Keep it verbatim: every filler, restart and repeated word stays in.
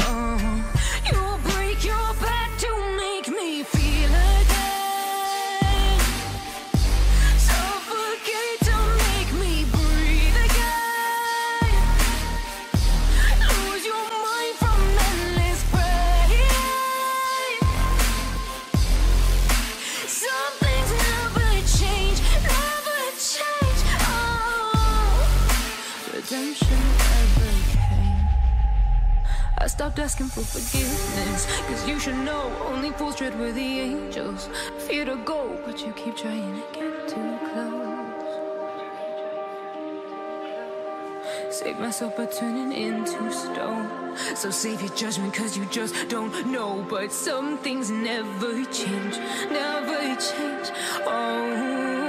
Oh, you'll break your back to make me feel again. I stopped asking for forgiveness, cause you should know only fools tread with the angels. Fear to go, but you keep trying to get too close. Save myself by turning into stone, so save your judgment cause you just don't know. But some things never change, never change. Oh,